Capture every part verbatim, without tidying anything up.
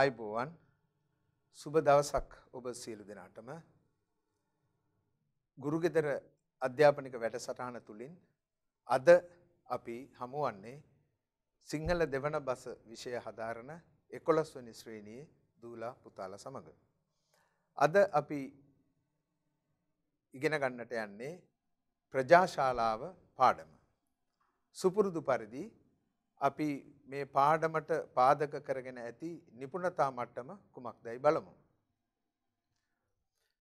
ආයුබෝවන් සුබ දවසක් ඔබ සියලු දෙනාටම ගුරුගෙදර අධ්‍යාපනික වැඩසටහන තුලින් අද අපි හමු වන්නේ සිංහල දෙවන බස විෂය හදාරන එකොළොස් වෙනි ශ්‍රේණියේ දූලා පුතාලා සමග අද අපි ඉගෙන ගන්නට යන්නේ ප්‍රජාශාලාව පාඩම සුපුරුදු පරිදි අපි මේ පාඩමට පාදක කරගෙන ඇති නිපුණතා මට්ටම කුමක්දයි බලමු.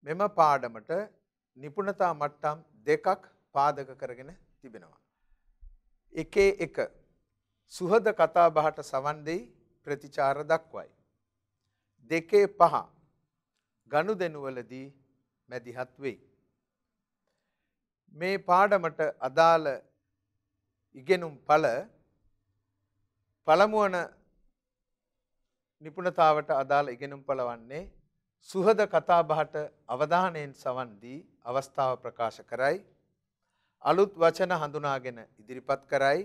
මෙම පාඩමට නිපුණතා මට්ටම් දෙකක් පාදක කරගෙන තිබෙනවා. එකේ එක සුහද කතා බහට සවන් දෙයි ප්‍රතිචාර දක්වයි. දෙකේ පහ ගනුදෙනුවලදී මැදිහත් වෙයි. මේ පාඩමට අදාළ ඉගෙනුම් පළ පළමුවන නිපුණතාවට අදාළ ඉගෙනුම් පළ වන්නේ සුහද කතාබහට අවධානයෙන් සවන් දී අවස්ථාව ප්‍රකාශ කරයි, අලුත් වචන හඳුනාගෙන ඉදිරිපත් කරයි,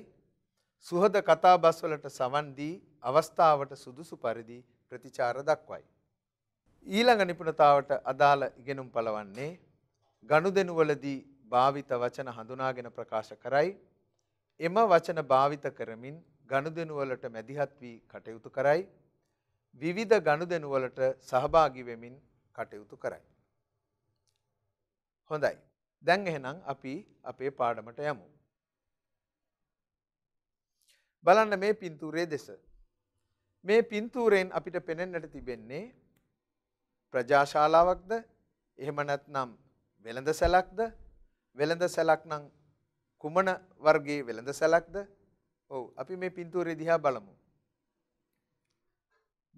සුහද කතාබස් වලට සවන් දී අවස්ථාවට සුදුසු පරිදි ප්‍රතිචාර දක්වයි. ඊළඟ නිපුණතාවට අදාළ ඉගෙනුම් පළ වන්නේ ගනුදෙනු වලදී භාවිත වචන හඳුනාගෙන ප්‍රකාශ කරයි, එම වචන භාවිත කරමින් ගනුදෙනු වලට මැදිහත් වී කටයුතු කරයි, විවිධ ගනුදෙනු වලට සහභාගී වෙමින් කටයුතු කරයි. හොඳයි, දැන් එහෙනම් අපි අපේ පාඩමට යමු. බලන්න මේ පින්තූරයේ දෙස. මේ පින්තූරයෙන් අපිට පෙනෙන්නට තිබෙන්නේ ප්‍රජාශාලාවක්ද එහෙම නැත්නම් වෙළඳසැලක්ද, වෙළඳසැලක් නම් කුමන වර්ගයේ වෙළඳසැලක්ද? ඔව්, අපි මේ පින්තූරය දිහා බලමු.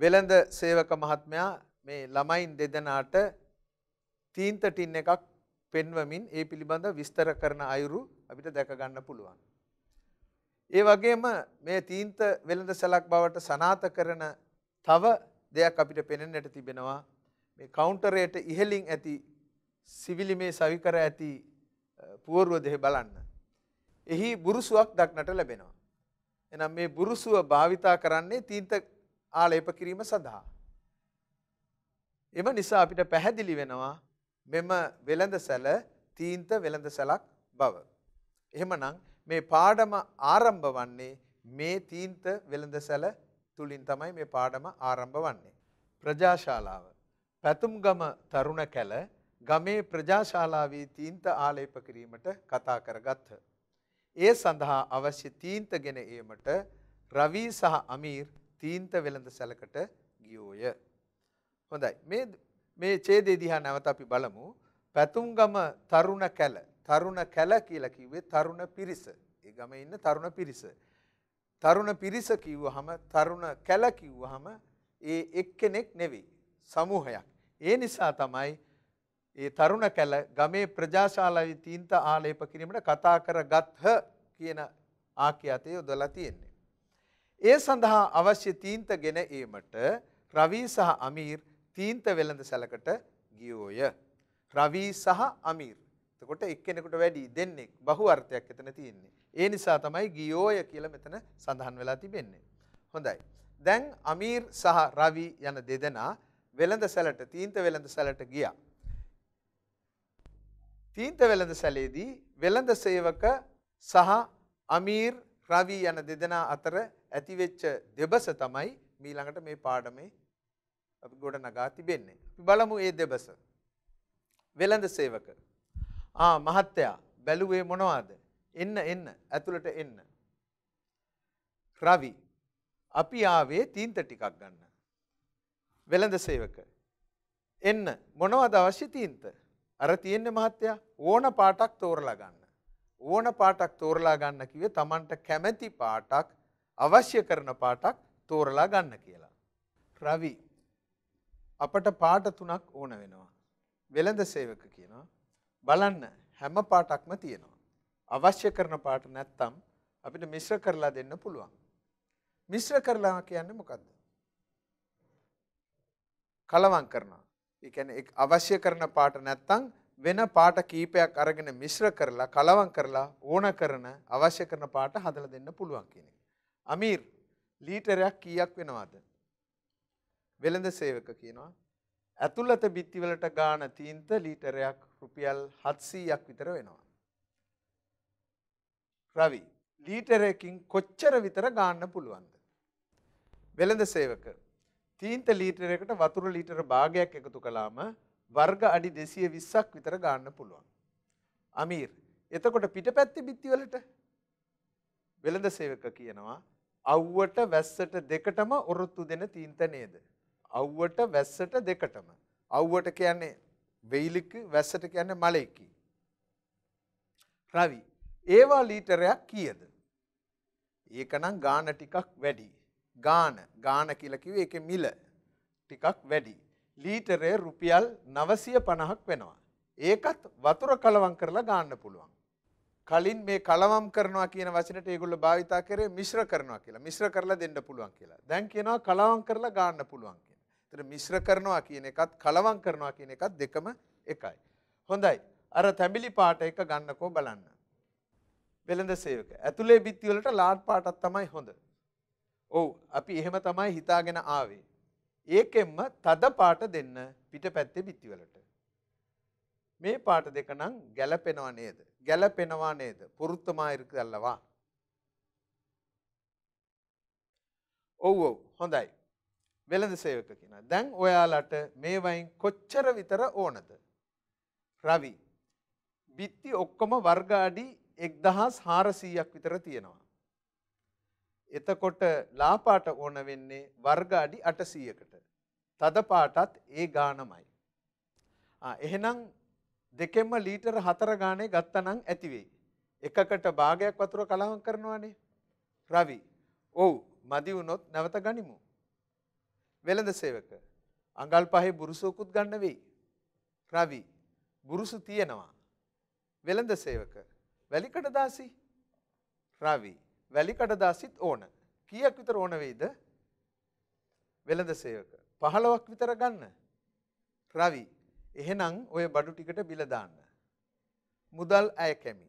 වෙළඳ සේවක මහත්මයා මේ ළමයින් දෙදෙනාට තීන්ත ටින් එකක් පෙන්වමින් ඒ පිළිබඳ විස්තර කරන අයුරු අපිට දැක ගන්න පුළුවන්. ඒ වගේම මේ තීන්ත වෙළඳ සැලක් බවට සනාථ කරන තව දෙයක් අපිට පෙනෙන්නට තිබෙනවා. මේ කවුන්ටරයට ඉහළින් ඇති සිවිලිමේ සවිකර ඇති පුවරුව දෙහි බලන්න. එහි බුරුසුවක් දක්නට ලැබෙනවා. එනම් මේ බුරුසුව භාවිතා කරන්නේ තීන්ත ආලේප කිරීම සඳහා. එම නිසා අපිට පැහැදිලි වෙනවා මෙම වෙළඳසැල තීන්ත වෙළඳසැලක් බව. එහෙමනම් මේ පාඩම ආරම්භ වන්නේ මේ තීන්ත වෙළඳසැල තුලින් තමයි මේ පාඩම ආරම්භ වන්නේ. ප්‍රජාශාලාව. පැතුම්ගම තරුණ කැල ගමේ ප්‍රජාශාලාවේ තීන්ත ආලේප කිරීමට කතා කරගත්හ. ඒ සඳහා අවශ්‍ය තීන්ත ගෙන ඒමට රවි සහ අමීර් තීන්ත වෙළඳ සැලකට ගියෝය. හොඳයි, මේ මේ ඡේදය දිහා නැවත අපි බලමු. පැතුම්ගම තරුණ කැල. තරුණ කැල කියලා කිව්වේ තරුණ පිරිස. ඒ ගමේ ඉන්න තරුණ පිරිස. තරුණ පිරිස කිව්වහම තරුණ කැල කිව්වහම ඒ එක්කෙනෙක් නෙවෙයි, සමූහයක්. ඒ නිසා තමයි ඒ තරුණ කැල ගමේ ප්‍රජාශාලාවේ තීන්ත ආලේප කිරීමට කතා කරගත්හ කියන ආඛ්‍යාතය යොදලා තියෙන්නේ. ඒ සඳහා අවශ්‍ය තීන්ත ගෙන ඒමට රවි සහ අමීර් තීන්ත වෙළඳසැලකට ගියෝය. රවි සහ අමීර්. එතකොට එක්කෙනෙකුට වැඩි දෙන්නෙක්, බහු අර්ථයක් එතන තියෙන්නේ. ඒ නිසා තමයි ගියෝය කියලා මෙතන සඳහන් වෙලා තිබෙන්නේ. හොඳයි. දැන් අමීර් සහ රවි යන දෙදෙනා වෙළඳසැලට, තීන්ත වෙළඳසැලට ගියා. තීන්ත වෙළඳ සැලේදී වෙළඳ සේවක සහ අමීර් රවි යන දෙදෙනා අතර ඇතිවෙච්ච දෙබස තමයි මීළඟට මේ පාඩමේ අපි ගොඩනගා තිබෙන්නේ. අපි බලමු ඒ දෙබස. වෙළඳ සේවක: ආ මහත්තයා, බැලුවේ මොනවද? එන්න එන්න, ඇතුළට එන්න. රවි: අපි ආවේ තීන්ත ටිකක් ගන්න. වෙළඳ සේවක: එන්න, මොනවද අවශ්‍ය තීන්ත? අර තියෙන්නේ මහත්තයා, ඕන පාටක් තෝරලා ගන්න. ඕන පාටක් තෝරලා ගන්න කිව්වේ Tamanට කැමැති පාටක්, අවශ්‍ය කරන පාටක් තෝරලා ගන්න කියලා. රවි: අපට පාට තුනක් ඕන වෙනවා. වෙළඳ සේවක කියනවා: බලන්න, හැම පාටක්ම තියෙනවා. අවශ්‍ය කරන පාට නැත්තම් අපිට මිශ්‍ර කරලා දෙන්න පුළුවන්. මිශ්‍ර කරලා කියන්නේ මොකද්ද? කලවම් කරනවා. ඒ කියන්නේ අවශ්‍ය කරන පාට නැත්තම් වෙන පාට කීපයක් අරගෙන මිශ්‍ර කරලා කලවම් කරලා ඕන කරන අවශ්‍ය කරන පාට හදලා දෙන්න පුළුවන් කියන එක. අමීර්: ලීටරයක් කීයක් වෙනවද? වෙළඳ සේවක කියනවා ඇතුළත බිත්ති වලට ගාන තීන්ත ලීටරයක් රුපියල් හත්සීයක් විතර වෙනවා. රවි ලීටරයකින් කොච්චර විතර ගන්න පුළුවන්ද? වෙළඳ සේවක තීන්ත ලීටරයකට වතුර ලීටර භාගයක් එකතු කළාම වර්ග අඩි දෙසිය විස්සක් විතර ගන්න පුළුවන්. අමීර් එතකොට පිටපැත්තේ බිත්ති වලට? වෙළඳ සේවක කියනවා අවුවට වැස්සට දෙකටම ඔරොත්තු දෙන තීන්ත නේද? අවුවට වැස්සට දෙකටම. අවුවට කියන්නේ වෙයිලක, වැස්සට කියන්නේ මලෙක. රවි ඒවා ලීටරයක් කීයද? ඒකනම් ගාන ටිකක් වැඩි. ගාන ගාන කියලා කිව්වේ ඒකේ මිල ටිකක් වැඩි. ලීටරේ රුපියල් නවසිය පනහක් වෙනවා. ඒකත් වතුර කලවම් කරලා ගන්න පුළුවන්. කලින් මේ කලවම් කරනවා කියන වචනෙට ඒගොල්ලෝ භාවිතා කරේ මිශ්‍ර කරනවා කියලා. මිශ්‍ර කරලා දෙන්න පුළුවන් කියලා. දැන් කියනවා කලවම් කරලා ගන්න පුළුවන් කියලා. ඒතර මිශ්‍ර කරනවා කියන එකත් කලවම් කරනවා කියන එකත් දෙකම එකයි. හොඳයි. අර තැඹිලි පාට එක ගන්නකෝ බලන්න. වෙළඳ සේවක. ඇතුලේ බිත්ති වලට ලාඩ් පාටක් තමයි හොඳ. ඔව් අපි එහෙම තමයි හිතාගෙන ආවේ. ඒකෙන්ම තද පාට දෙන්න පිටපැත්තේ බිත්ති වලට. මේ පාට දෙක නම් ගැලපෙනවා නේද? ගැලපෙනවා නේද? පුරුත්තමා ඉරකල්ලවා. ඔව් ඔව් හොඳයි. වෙළඳ සේවක කියනවා දැන් ඔයාලට මේ වයින් කොච්චර විතර ඕනද? රවි බිත්ති ඔක්කොම වර්ග අඩි එක්දහස් හාරසීයක් විතර තියෙනවා. එතකොට ලා පාට ඕන වෙන්නේ වර්ග අඩි අටසීයකට. තද පාටත් ඒ ගානමයි. ආ එහෙනම් දෙකෙන්ම ලීටර හතර ගානේ ගත්තනම් ඇති වෙයි. එකකට භාගයක් වතුර කලවම් කරනවානේ. රවි. ඔව් මදි වුණොත් නැවත ගනිමු. වෙළඳ සේවක. අඟල් පහේ බුරුසුකුත් ගන්න වෙයි. රවි. බුරුසු තියෙනවා. වෙළඳ සේවක. වැලි කඩදාසි. රවි. වැලි කඩදාසිත් ඕන. කීයක් විතර ඕන වෙයිද? වෙළඳ සේවක. පහළොවක් විතර ගන්න. රවි. එහෙනම් ඔය බඩු ටිකට බිල දාන්න. මුදල් අය කැමි.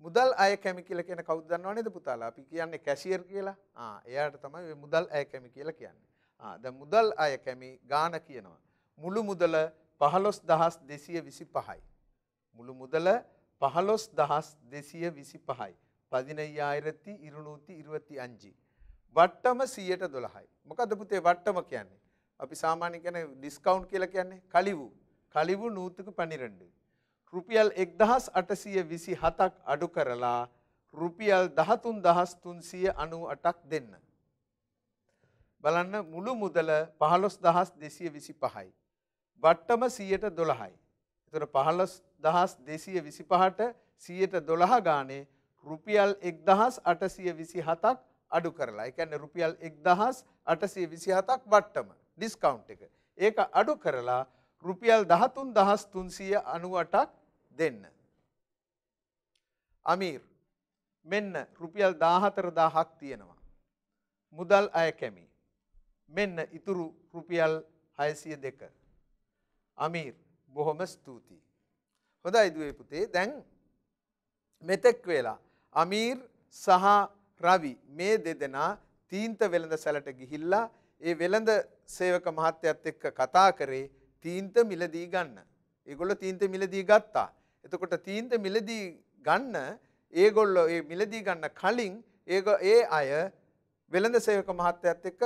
මුදල් අය කැමි කියලා කියන කවුද දන්නව නේද පුතාලා? අපි කියන්නේ කැෂියර් කියලා. ආ එයාට තමයි ඔය මුදල් අය කැමි කියලා කියන්නේ. ආ දැන් මුදල් අය කැමි ගාන කියනවා. මුළු මුදල පහළොස් දහස් දෙසිය විසිපහයි. මුළු මුදල පහළොස් දහස් දෙසිය විසිපහයි. පදිනයියායිරති ඉරුනූති ඉරුවති අංජි. වට්ටම සීයට දොළහයි. මොකද්ද පුතේ වට්ටම කියන්නේ? අපි සාමාන්‍යයෙන් කියන්නේ ඩිස්කවුන්ට් කියලා කියන්නේ කලිවු. කලිවු නූතක පනිරණ්ඩු. රුපියල් එක්දහස් අටසිය විසි හතක් අඩු කරලා රුපියල් දහතුන් දහස් තුන්සිය අනු අටක් දෙන්න. බලන්න මුළු මුදල පහළොස් දහස් දෙසිය විසි පහයි. වට්ටම සීයට දොළහයි. එතොට පහළොස් දහස් දෙසිය විසි පහට සීයට දොළහ ගානේ රුපියල් එක්දහස් අටසිය විසි හතක් අඩු කරලා. එකන්න රුපියල් එක්දහස් අටසිය විසි හතක් වට්ටම ඩිස්කවුන්් එක. ඒක අඩු කරලා රුපියල් දහතුන් දහස් තුන්සිය අනුවටක් දෙන්න. අමීර් මෙන්න රුපියල් දාහතර දාහක් තියෙනවා. මුදල් අය කැමි. මෙන්න ඉතුරු රුපියල් හයසිය දෙක. අමීර් බොහොම ස්තුතියි. හොඳයි දුවේ පුතේ දැන් මෙතෙක් වෙලා අමීර් සහ රවි මේ දෙදෙනා තීන්ත වෙළඳ සැලට ගිහිල්ලා ඒ වෙළඳ සේවක මහත්තයත් එක්ක කතා කරේ තීන්ත මිලදී ගන්න. ඒගොල්ලෝ තීන්ත මිලදී ගත්තා. එතකොට තීන්ත මිලදී ගන්න ඒගොල්ලෝ ඒ මිලදී ගන්න කලින් ඒ ඒ අය වෙළඳ සේවක මහත්තයත් එක්ක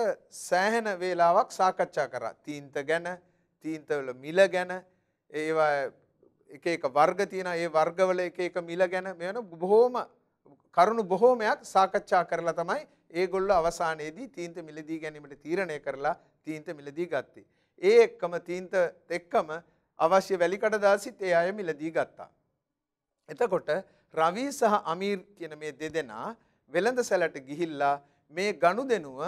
සෑහෙන වේලාවක් සාකච්ඡා කරා. තීන්ත ගැන, තීන්ත වල මිල ගැන, ඒවා එක එක වර්ග තියෙනවා. ඒ වර්ගවල එක එක මිල ගැන මේ වෙන බොහෝම කරුණු බොහෝමයක් සාකච්ඡා කරලා තමයි ඒගොල්ලෝ අවසානයේදී තීන්ත මිලදී ගැනීමට තීරණය කරලා තීන්ත මිලදී ගත්තේ. ඒ එක්කම තීන්ත එක්කම අවශ්‍ය වැලි කඩදාසිත් ඒ අය මිලදී ගත්තා. එතකොට රවි සහ අමීර් කියන මේ දෙදෙනා වෙළඳ සැලට ගිහිල්ලා මේ ගනුදෙනුව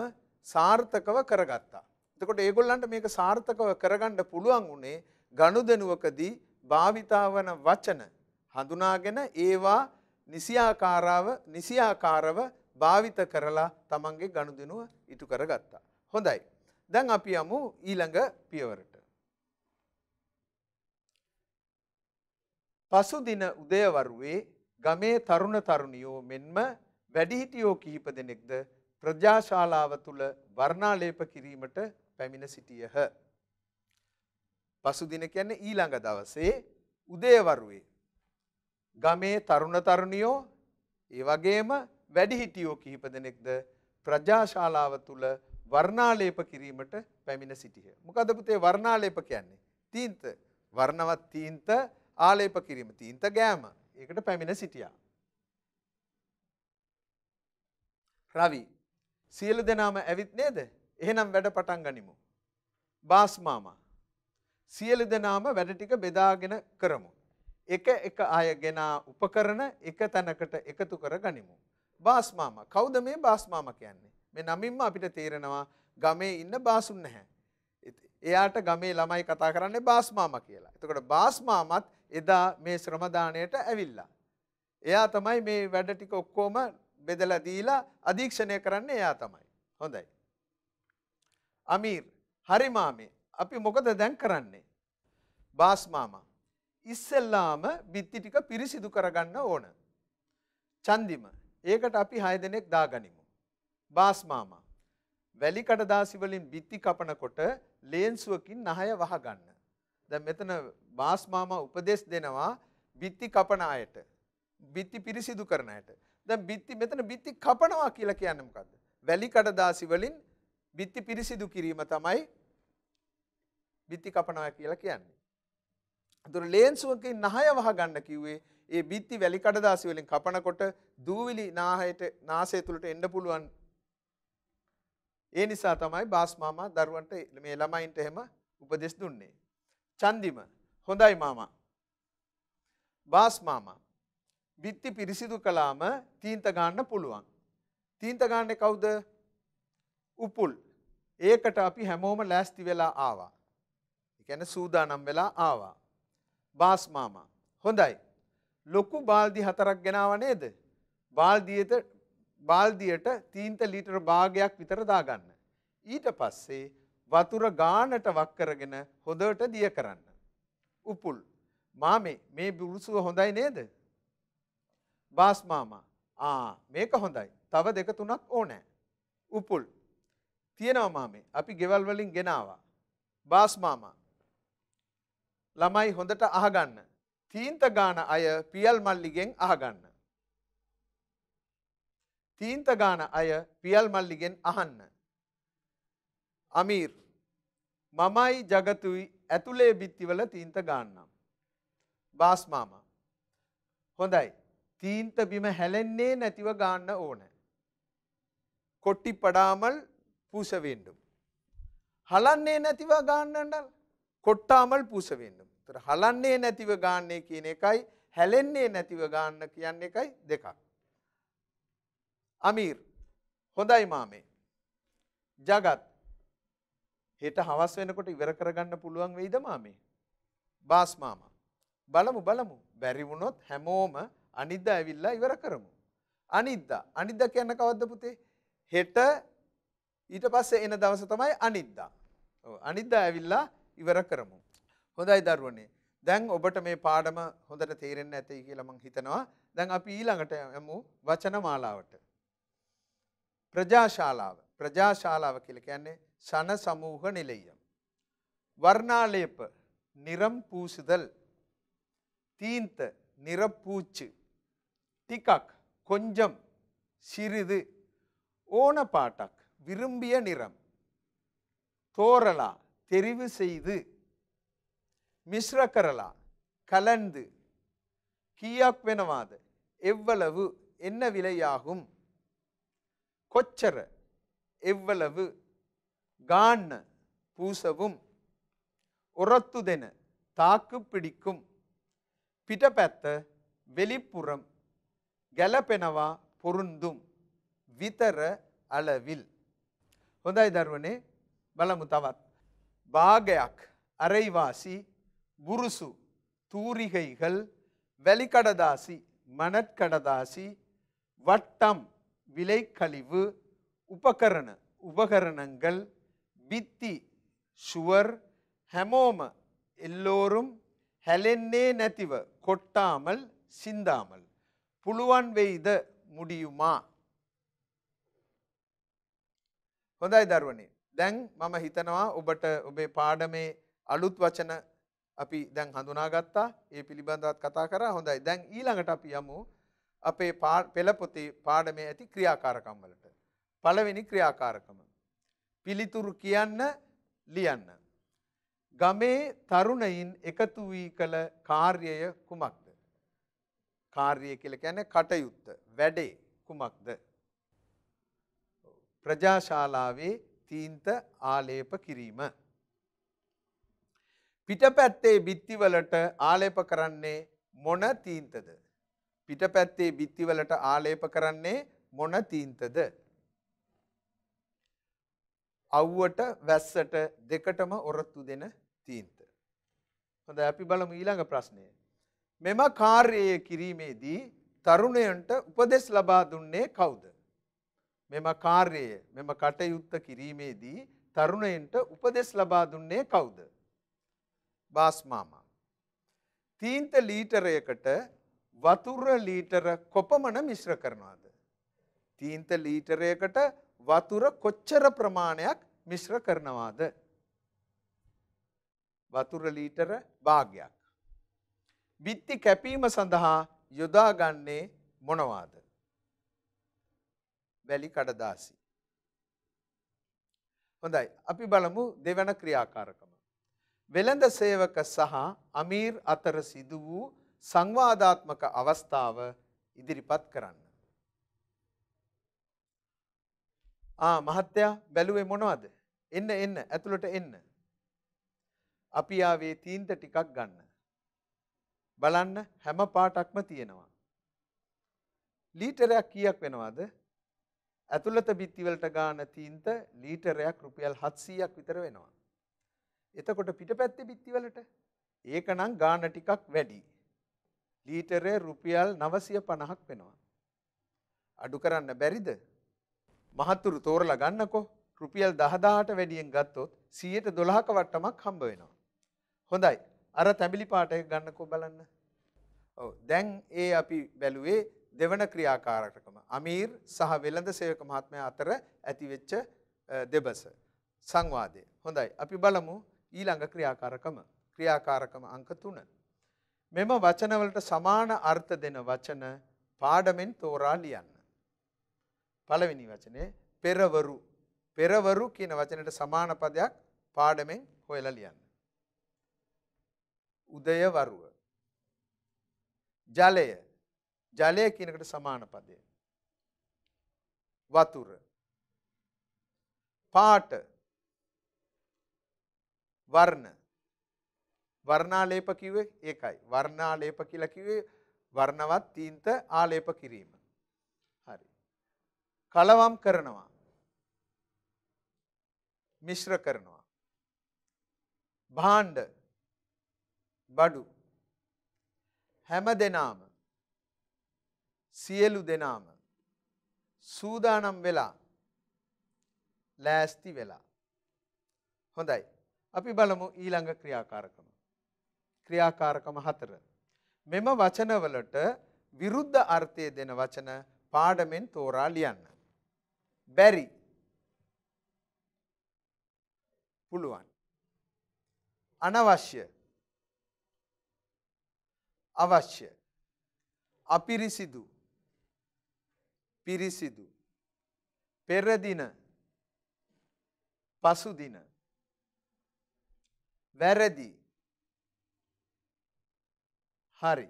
සාර්ථකව කරගත්තා. එතකොට ඒගොල්ලන්ට මේක සාර්ථකව කරගන්න පුළුවන් උනේ ගනුදෙනුවකදී භාවිතාවන වචන හඳුනාගෙන ඒවා නිසියාකාරව නිසියාකාරව භාවිත කරලා තමන්ගේ ගනුදෙනුව ඉටු කරගත්තා. හොඳයි. දැන් අපි යමු ඊළඟ පියවරට. පසුදින උදයවරුවේ ගමේ තරුණ තරුණියෝ මෙන්ම වැඩිහිටියෝ කිහිප දෙනෙක්ද ප්‍රජාශාලාව තුළ වර්ණාලේප කිරීමට පැමිණ සිටියහ. පසු දින කියන්නේ ඊළඟ දවසේ උදේවරුේ ගමේ තරුණ තරුණියෝ ඒ වගේම වැඩිහිටියෝ කිහිප දෙනෙක්ද ප්‍රජාශාලාව තුල වර්ණාලේප කිරීමට පැමිණ සිටියහ. මොකද පුතේ වර්ණාලේප කියන්නේ තීන්ත වර්ණවත් තීන්ත ආලේප කිරීම තීන්ත ගෑම. ඒකට පැමිණ සිටියා. රවි සියලු දෙනාම ඇවිත් නේද? එහෙනම් වැඩ පටන් ගනිමු. බාස් මාමා සියලු දෙනාම වැඩ ටික බෙදාගෙන කරමු. එක එක අය ගෙනා උපකරණ එක තැනකට එකතු කර ගනිමු. බාස් මාමා කවුද මේ බාස් මාමා කියන්නේ? මේ නමින්ම අපිට තේරෙනවා ගමේ ඉන්න බාසුන් නැහැ. එයාට ගමේ ළමයි කතා කරන්නේ බාස් මාමා කියලා. එතකොට බාස් මාමත් එදා මේ ශ්‍රමදානයට ඇවිල්ලා. එයා තමයි මේ වැඩ ටික ඔක්කොම බෙදලා දීලා අධීක්ෂණය කරන්නේ එයා තමයි. හොඳයි. අමීර් හරි මාමේ අපි මොකද දැන් කරන්නේ? බාස් මාමා ඉස්සෙල්ලාම බිත්ති ටික පිරිසිදු කරගන්න ඕන. චන්දිම ඒකට අපි හය දෙනෙක් දාගනිමු. බාස් මාමා වැලි කඩදාසි වලින් බිත්ති කපනකොට ලේන්සුවකින් නහය වහගන්න. දැන් මෙතන බාස් මාමා උපදෙස් දෙනවා බිත්ති කපන අයට. බිත්ති පිරිසිදු කරන අයට. දැන් බිත්ති මෙතන බිත්ති කපනවා කියලා කියන්නේ මොකද්ද? වැලි කඩදාසි වලින් බිත්ති පිරිසිදු කිරීම තමයි බිත්ති කපනවා කියලා කියන්නේ. අතන ලේන්සුවකින් නහය වහගන්න කිව්වේ ඒ බිත්ති වැලි කඩදාසි වලින් කපනකොට දූවිලි නාහයට නාසය තුලට එන්න පුළුවන්. ඒ නිසා තමයි බාස් මාමා දරුවන්ට මේ ළමයින්ට එහෙම උපදෙස් දුන්නේ. චන්දිම හොඳයි මාමා. බාස් මාමා බිත්ති පිරිසිදු කළාම තීන්ත ගන්න පුළුවන්. තීන්ත ගන්නේ කවුද? උපුල්. ඒකට අපි හැමෝම ලෑස්ති වෙලා ආවා. කියන්නේ සූදානම් වෙලා ආවා. බාස් මාමා හොඳයි. ලොකු බාල්දි හතරක් ගෙනාව නේද? බාල්දියට බාල්දියට තීන්ත ලීටර භාගයක් විතර දාගන්න. ඊට පස්සේ වතුර ගානට වක් කරගෙන හොදට දිය කරන්න. උපුල් මාමේ මේ බුරුසුව හොඳයි නේද? බාස් මාමා ආ මේක හොඳයි. තව දෙක තුනක් ඕනේ. උපුල් තියෙනවා මාමේ. අපි ගෙවල් වලින් ගෙනාවා. බාස් මාමා ළමයි හොඳට අහගන්න. තීන්ත ගාන අය පියල් මල්ලිගෙන් අහගන්න. තීන්ත ගාන අය පියල් මල්ලිගෙන් අහන්න. අමීර් මමයි ජගතුයි ඇතුලේ බිත්තිවල තීන්ත ගාන්නම්. බාස් මාමා හොඳයි. තීන්ත බිම හැලෙන්නේ නැතිව ගන්න ඕන. කොට්ටි පඩාමල් පූසවෙන්නු. හලන්නේ නැතිව ගන්නන්නල් කොට්ටාමල් පූසවෙන්නු. ඒතර හලන්නේ නැතිව ගන්නේ කියන එකයි හැලෙන්නේ නැතිව ගන්න කියන එකයි දෙකක්. අමීර් හොඳයි මාමේ. ජගත් හෙට හවස වෙනකොට ඉවර කරගන්න පුළුවන් වෙයිද මාමේ? බාස් මාමා බලමු බලමු. බැරි වුණොත් හැමෝම අනිද්දා ඇවිල්ලා ඉවර කරමු. අනිද්දා අනිද්දා කියන කවද්ද පුතේ? හෙට ඊට පස්සේ එන දවස තමයි අනිද්දා. ඔව් අනිද්දා ඇවිල්ලා ඉවර කරමු. හොඳයි දරුවනේ. දැන් ඔබට මේ පාඩම හොඳට තේරෙන්න ඇතයි කියලා මම හිතනවා. දැන් අපි ඊළඟට යමු වචන මාලාවට. ප්‍රජාශාලාව. ප්‍රජාශාලාව කියලා කියන්නේ ශන සමූහ නිලය. වර්ණාලේප නිරම් පූසුදල්. තීන්ත නිරපූච්ච. ටිකක් කොන්ජම් සිරිදු ඕන පාටක් விரும்பிய நிறம் தோரலா தெரிவு செய்து மிஸ்ரகரலா கலந்து கீயாக் வெனவாத எவ்வளவு என்ன விலையாகும் கொச்சர எவ்வளவு காண பூசவும் உரத்துதென தாக்கு பிடிக்கும் பிடபெத்த வெளிப்புறம் கலபெனவா பொருந்தும் விதர அளவில். හොඳයි දරුවනේ බලමු තවත්. භාගයක් අරයිවාසි බුරුසු තූරිගයිගල් වැලි කඩදාසි මනත් කඩදාසි වට්ටම් විලයි කලිவு උපකරණ උපකරණங்கள் බිත්ති ෂුවර් හැමෝම එල්ලෝරුම් හැලෙන්නේ නැතිව කොට්ටාමල් සින්දාමල් පුළුවන් වෙයිද මුඩියුමා. හොඳයි දරුවනේ. දැන් මම හිතනවා ඔබට ඔබේ පාඩමේ අලුත් වචන අපි දැන් හඳුනාගත්තා. ඒ පිළිබඳවත් කතා කරා. හොඳයි. දැන් ඊළඟට අපි යමු අපේ පෙළ පොතේ පාඩමේ ඇති ක්‍රියාකාරකම් වලට. පළවෙනි ක්‍රියාකාරකම පිළිතුරු කියන්න ලියන්න. ගමේ තරුණයින් එකතු වී කළ කාර්යය කුමක්ද? කාර්යය කියලා කියන්නේ කටයුත්ත, වැඩේ කුමක්ද? ප්‍රජාශාලාවේ තීන්ත ආලේප කිරීම. පිටපැත්තේ බිත්තිවලට ආලේප කරන්නේ මොන තීන්තද? පිටපැත්තේ බිත්තිවලට ආලේප කරන්නේ මොන තීන්තද? අවුවට වැස්සට දෙකටම ඔරොත්තු දෙන තීන්ත. හොඳයි, අපි බලමු ඊළඟ ප්‍රශ්නය. මෙම කාර්යය කිරීමේදී තරුණයන්ට උපදෙස් ලබා දුන්නේ කවුද? මෙම කාර්යය මෙම කටයුත්ත කිරීමේදී තරුණයන්ට උපදෙස් ලබා දුන්නේ කවුද? බාස් මාමා. තීන්ත ලීටරයකට වතුර ලීටර කොපමණ මිශ්‍ර කරනවද? තීන්ත ලීටරයකට වතුර කොච්චර ප්‍රමාණයක් මිශ්‍ර කරනවාද? වතුර ලීටර භාගයක්. බිත්ති කැපීම සඳහා යොදා ගන්නේ මොනවාද? වැලි කඩදාසි. හොඳයි, අපි බලමු දෙවන ක්‍රියාකාරකම. වෙළඳ සේවක සහ අමීර් අතර සිදු වූ සංවාදාත්මක අවස්ථාව ඉදිරිපත් කරන්න. ආ මහත්තයා, බැලුවේ මොනවද? එන්න එන්න ඇතුළට එන්න. අපි ආවේ තීන්ත ටිකක් ගන්න. බලන්න හැම පාටක්ම තියෙනවා. ලීටරයක් කීයක් වෙනවද? ඇතුළත බිත්තිවලට ගාන තීන්ත ලීටරයක් රුපියල් හත්සීයක් විතර වෙනවා. එතකොට පිටපැත්තේ බිත්තිවලට ඒකනම් ගාන ටිකක් වැඩි. ලීටරේ රුපියල් නවසිය පනහක් වෙනවා. අඩු කරන්න බැරිද? මහත්තුරු තෝරලා ගන්නකො. රුපියල් දහදාහට වැඩියෙන් ගත්තොත් සීයට දොළහක වට්ටමක් හම්බ වෙනවා. හොඳයි, අර තැඹිලි පාට එක ගන්නකො බලන්න. ඔව්, දැන් ඒ අපි බැලුවේ දෙවන ක්‍රියාකාරකම. අමීර් සහ වෙළඳ සේවක මහත්මයා අතර ඇතිවෙච්ච දෙබස සංවාදය. හොඳයි, අපි බලමු ඊළඟ ක්‍රියාකාරකම. ක්‍රියාකාරකම අංක තුන. මෙම වචනවලට සමාන අර්ථ දෙන වචන පාඩමෙන් තෝරා ලියන්න. පළවෙනි වචනේ පෙරවරු. පෙරවරු කියන වචනයට සමාන පදයක් පාඩමෙන් හොයලා ලියන්න. උදයවරුව. ජලය. ජලය කියන එකට සමාන පදය වතුර. පාට. වර්ණ. වර්ණාලේප කිව්වේ ඒකයි. වර්ණාලේප කියලා කිව්වේ වර්ණවත් තීන්ත ආලේප කිරීම. කලවම් කරනවා, මිශ්‍ර කරනවා. භාණ්ඩ බඩු. හැම දෙනාම, සියලු දෙනාම. සූදානම් වෙලා, ලෑස්ති වෙලා. හොඳයි, අපි බලමු ඊළඟ ක්‍රියාකාරකම. ක්‍රියාකාරකම හතර. මෙම වචනවලට විරුද්ධ අර්ථය දෙන වචන පාඩමෙන් තෝරා ලියන්න. බැරි. පුළුවන්. අනවශ්‍ය. අවශ්‍ය. අපිරිසිදු. පිරිසිදු. පෙරදින. පසුදින. වැරදි. හරි.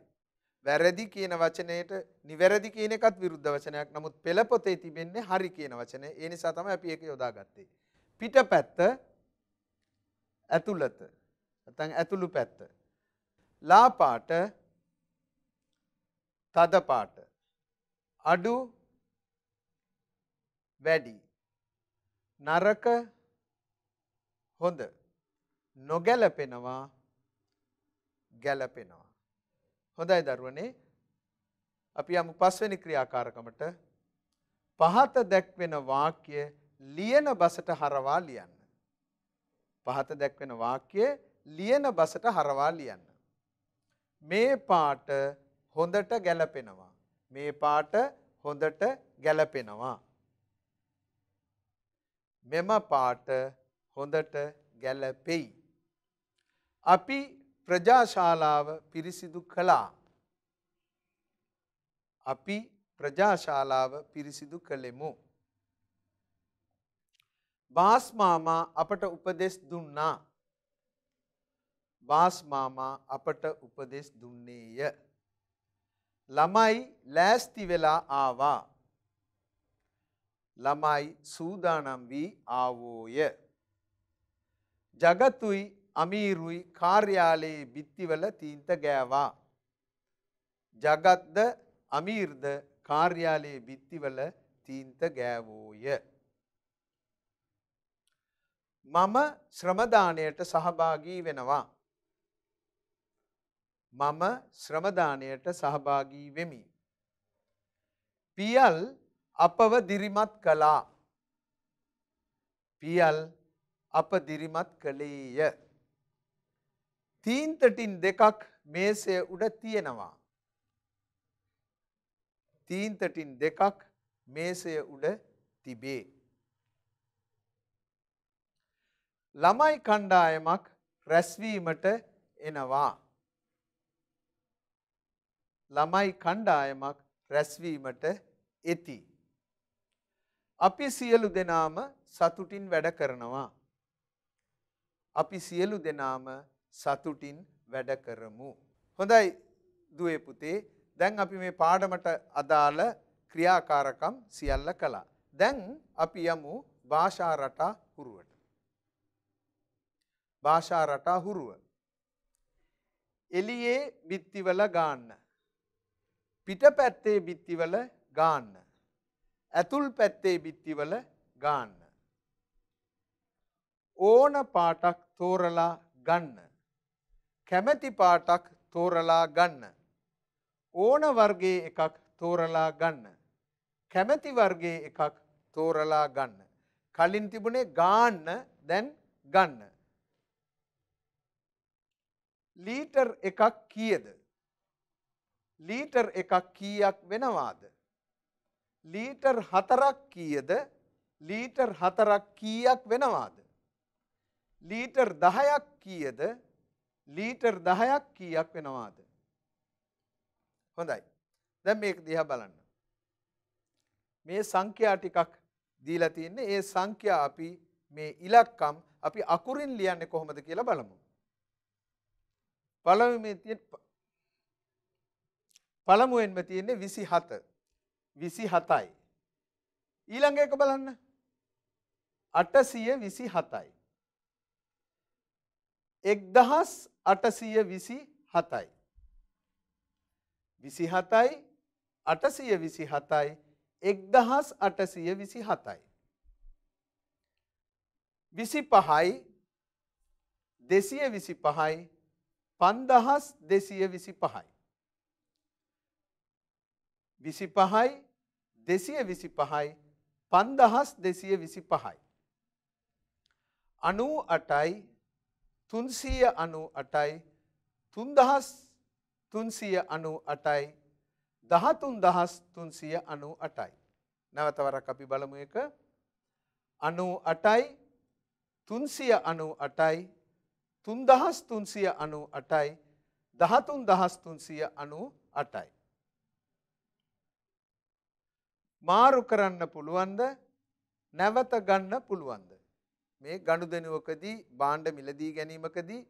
වැරදි කියන වචනයට නිවැරදි කියන එකත් විරුද්ධ වචනයක්. නමුත් පෙළ පොතේ තිබෙන්නේ හරි කියන වචනය. ඒ නිසා තමයි අපි ඒක යොදාගත්තේ. පිටපැත්ත, ඇතුළත නැත්නම් ඇතුළු පැත්ත. ලා පාට, තද පාට. අඩු, වැඩි. නරක, හොඳ. නොගැලපෙනවා, ගැලපෙනවා. හොඳයි දරුවනේ, අපි යමු පස්වෙනි ක්‍රියාකාරකමට. පහත දැක්වෙන වාක්‍ය ලියන බසට හරවා ලියන්න. පහත දැක්වෙන වාක්‍ය ලියන බසට හරවා ලියන්න. මේ පාට හොඳට ගැලපෙනවා. මේ පාට හොඳට ගැලපෙනවා. මෙම පාට හොඳට ගැලපෙයි. අපි ප්‍රජාශාලාව පිරිසිදු කළා. අපි ප්‍රජාශාලාව පිරිසිදු කළෙමු. බාස් මාමා අපට උපදෙස් දුන්නා. බාස් මාමා අපට උපදෙස් දුන්නේය. ළමයි ලෑස්ති වෙලා ආවා. ළමයි සූදානම් වී ආවෝය. ජගතුයි අමීරුයි කාර්යාලයේ බිත්තිවල තීන්ත ගෑවා. ජගත්ද අමීර්ද කාර්යාලයේ බිත්තිවල තීන්ත ගෑවෝය. මම ශ්‍රමදානයට සහභාගී වෙනවා. මම ශ්‍රමදානයට සහභාගී වෙමි. පියල් අපව දිරිමත් කළා. පියල් අප දිරිමත් කළේය. තීන්තටින් දෙකක් මේසේ උඩ තියෙනවා. තීන්තටින් දෙකක් මේසේ උඩ තිබේ. ළමයි කණ්ඩායමක් රැස්වීමට එනවා. ළමයි කණ්ඩායමක් රැස්වීමට එති. අපි සියලු දෙනාම සතුටින් වැඩ කරනවා. අපි සියලු දෙනාම සතුටින් වැඩ කරමු. හොඳයි දුවේ පුතේ, දැන් අපි මේ පාඩමට අදාළ ක්‍රියාකාරකම් සියල්ල කළා. දැන් අපි යමු භාෂා රටා හුරුවට. භාෂා රටා හුරුව. එළියේ බිත්තිවල ගාන්න. පිටපැත්තේ බිත්තිවල ගාන්න. ඇතුල් පැත්තේ බිත්තිවල ගන්න. ඕන පාටක් තෝරලා ගන්න. කැමැති පාටක් තෝරලා ගන්න. ඕන වර්ගයේ එකක් තෝරලා ගන්න. කැමැති වර්ගයේ එකක් තෝරලා ගන්න. කලින් තිබුණේ ගන්න, දැන් ගන්න. ලීටර් එකක් කීයද? ලීටර් එකක් කීයක් වෙනවාද? ලීටර් හතරක් කීයද? ලීටර් හතරක් කීයක් වෙනවාද? ලීටර් දහයක් කීයද? ලීටර් දහයක් කීයක් වෙනවාද? හොඳයි. දැන් මේක දිහා බලන්න. මේ සංඛ්‍යා ටිකක් දීලා තියෙන්නේ. ඒ සංඛ්‍යා අපි මේ ඉලක්කම් අපි අකුරින් ලියන්නේ කොහොමද කියලා බලමු. පළමුවෙන් තියෙන පළමුවෙන්ම තියෙන්නේ විසි හත. විසි හතයි. ඊළඟ එක බලන්න. අටසිය විසි හතයි. එක්දහස් අටසිය විසි හතයි. විසි හතයි අටසිය විසි හතයි එක්දහස් අටසිය විසි හතයි. විසි පහයි දෙසිය විසි පහයි පන්දහස් දෙසිය විසි පහයි. විසි පහයි දෙසිය විසි පහයි පන්දහස් දෙසිය විසි පහයි. අනූ අටයි තුන්සිය අනු අටයි තුන්දහස් තුන්සිය අනු අටයි දහතුන් දහස් තුන්සිය අනු අටයි. නැවතවරක් අපි බලමු එක. අනූ අටයි තුන්සිය අනු අටයි තුන්දහස් තුන්සිය අනු අටයි දහතුන් දහස් තුන්සිය අනු අටයි. මාරු කරන්න පුළුවන්ද? නැවත ගන්න පුළුවන්ද? මේ ගනුදෙනුවකදී භාණ්ඩ මිලදී ගැනීමකදී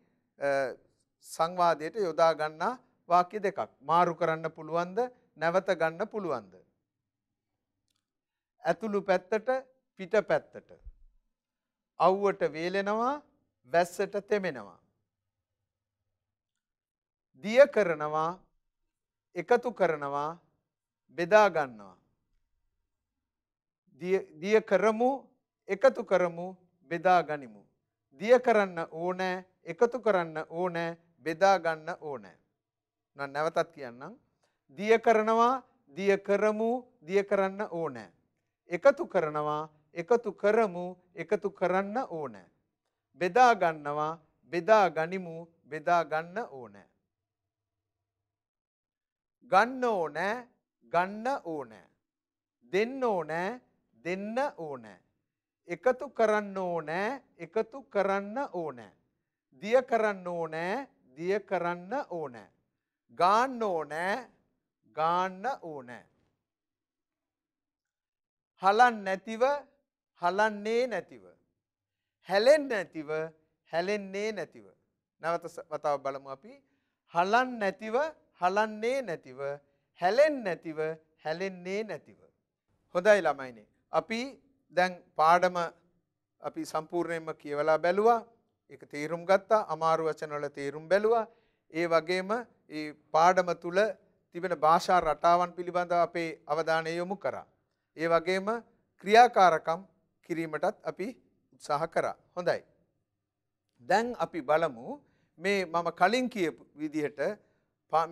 සංවාදයට යොදා ගන්නා වාක්‍ය දෙකක්. මාරු කරන්න පුළුවන්ද? නැවත ගන්න පුළුවන්ද? ඇතුළු පැත්තට පිට පැත්තට. අවුවට වේලෙනවා, වැස්සට තෙමෙනවා. දිය කරනවා, එකතු කරනවා, බෙදා ගන්නවා. දිය කරමු, එකතු කරමු, බෙදා ගනිමු. දිය කරන්න ඕනෑ, එකතු කරන්න ඕනෑ, බෙදා ගන්න ඕනෑ. මම නැවතත් කියන්නම්. දිය කරනවා, දිය කරමු, දිය කරන්න ඕනෑ. එකතු කරනවා, එකතු කරමු, එකතු කරන්න ඕනෑ. බෙදා ගන්නවා, බෙදා ගනිමු, බෙදා ගන්න ඕනෑ. ගන්න ඕනෑ, ගන්න ඕනෑ. දෙන්න ඕනෑ, දෙන්න ඕනෑ. එකතු කරන්න ඕනේ එකතු කරන්න ඕනේ දිය කරන්න ඕනේ දිය කරන්න ඕනේ ගන්න ඕනේ ගන්න ඕනේ හලන්නේ නැතිව හලන්නේ නැතිව හැලෙන්නේ නැතිව හැලෙන්නේ නැතිව නැවත වතාවක් බලමු අපි හලන්නේ නැතිව හලන්නේ නැතිව හැලෙන්නේ නැතිව හැලෙන්නේ නැතිව හොඳයි ළමයිනේ අපි දැන් පාඩම අපි සම්පූර්ණයෙන්ම කියවලා බැලුවා ඒක තීරුම් ගත්තා අමාරු වචන වල තීරුම් බැලුවා ඒ වගේම මේ පාඩම තුල තිබෙන භාෂා රටාවන් පිළිබඳව අපේ අවධානය යොමු කරා ඒ වගේම ක්‍රියාකාරකම් කිරීමටත් අපි උත්සාහ කරා හොඳයි දැන් අපි බලමු මේ මම කලින් කියපු විදිහට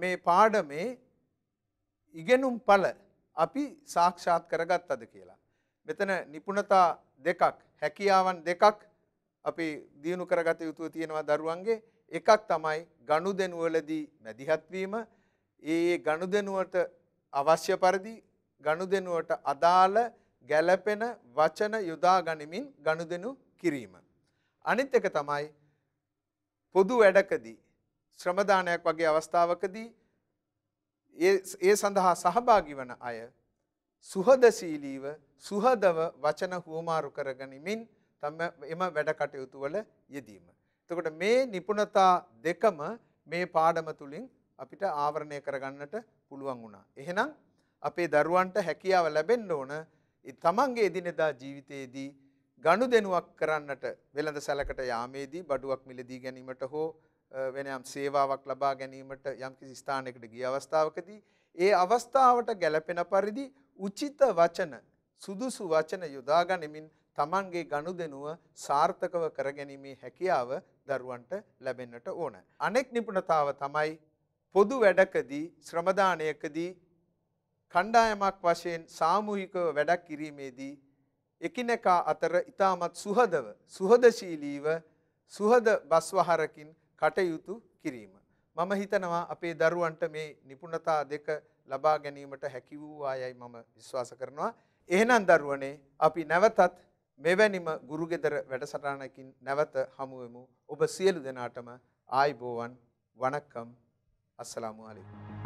මේ පාඩමේ ඉගෙනුම් පළ අපි සාක්ෂාත් කරගත්තද කියලා මෙතන නිපුණතා දෙකක් හැකියාවන් දෙකක් අපි දිනු කරගත යුතු තියෙනවා දරුවන්ගේ එකක් තමයි ගනුදෙනුවලදී මැදිහත් වීම ඒ ගනුදෙනුවට අවශ්‍ය පරිදි ගනුදෙනුවට අදාළ ගැළපෙන වචන යොදා ගනිමින් ගනුදෙනු කිරීම අනිත් එක තමයි පොදු වැඩකදී ශ්‍රම දානයක් වගේ අවස්ථාවකදී ඒ ඒ සඳහා සහභාගී වන අය සුහදශීලීව සුහදව වචන හුවමාරු කරගනිමින් තම එම වැඩ කටයුතු වල යෙදීම. එතකොට මේ නිපුණතා දෙකම මේ පාඩම තුලින් අපිට ආවරණය කරගන්නට පුළුවන් වුණා. එහෙනම් අපේ දරුවන්ට හැකියාව ලැබෙන්න ඕන තමන්ගේ එදිනෙදා ජීවිතයේදී ගනුදෙනුවක් කරන්නට වෙළඳසැලකට යාමේදී බඩුවක් මිලදී ගැනීමට හෝ වෙන යම් සේවාවක් ලබා ගැනීමට යම්කිසි ස්ථානයකට ගිය අවස්ථාවකදී ඒ අවස්ථාවට ගැලපෙන පරිදි උචිත වචන සුදුසු වචන යොදා ගනිමින් තමන්ගේ ගනුදෙනුව සාර්ථකව කරගැනීමේ හැකියාව දරුවන්ට ලැබෙන්නට ඕන. අනෙක් නිපුණතාව තමයි පොදු වැඩකදී ශ්‍රම දානයකදී කණ්ඩායමක් වශයෙන් සාමූහිකව වැඩක් කිරීමේදී එකිනෙකා අතර ඉතාමත් සුහදව සුහදශීලීව සුහද බස්වහරකින් කටයුතු කිරීම. මම හිතනවා අපේ දරුවන්ට මේ නිපුණතා දෙක ලබා ගැනීමට හැකි වූ අයයි මම විශ්වාස කරනවා. එහෙනම් දරුවනේ අපි නැවතත් මෙවැනිම ගුරුගෙදර වැඩසටහනකින් නැවත හමු වෙමු. ඔබ සියලු දෙනාටම ආයිබෝවන් වණක්කම්. අස්සලාමු අලයිකුම්.